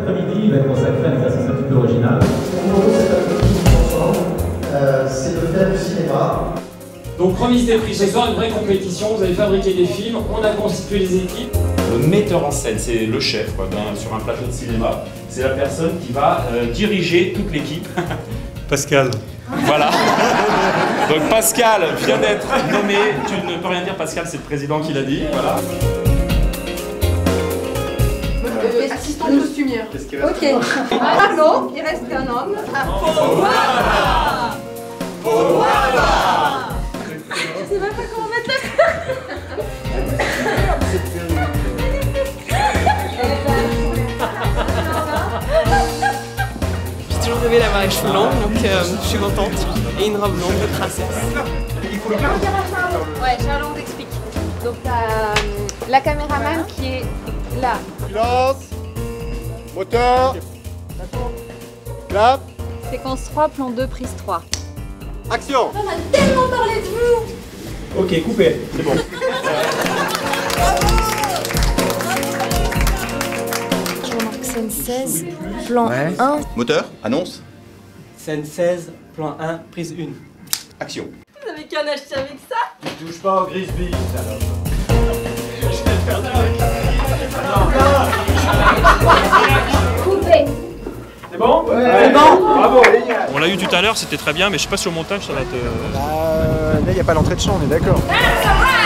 après-midi, il va être consacré à un exercice un petit peu original. Mon rôle cet après-midi, c'est de faire du cinéma. Donc remise des prix, ce soir une vraie compétition, vous avez fabriqué des films, on a constitué les équipes. Le metteur en scène, c'est le chef quoi, sur un plateau de cinéma, c'est la personne qui va diriger toute l'équipe. Pascal. Voilà. Donc Pascal vient d'être nommé, tu ne peux rien dire Pascal, c'est le président qui l'a dit, voilà. Assistant costumière. Qu'est-ce qu'il reste? Ok. Ah non, il reste qu'un homme. Ouala. Je sais même pas comment mettre la... J'ai toujours rêvé d'avoir les cheveux longs, donc je suis contente. Et une robe longue de princesse. Il faut le faire. Ouais, Charles, on t'explique. Donc t'as la caméraman qui est là. Silence. Moteur. Clap. Séquence 3, plan 2, prise 3. Action! On a tellement parlé de vous! Ok, coupez, c'est bon. Je remarque scène 16, plan 1. Moteur, annonce. Scène 16, plan 1, prise 1. Action. Vous avez qu'un acheter avec ça? Tu touches pas au Grisby, alors. Je vais faire de... Coupez! C'est bon? Ouais. C'est bon! Bravo! On l'a eu tout à l'heure, c'était très bien, mais je sais pas si au montage ça va être... Là, il n'y a pas l'entrée de champ, on est d'accord. Ah,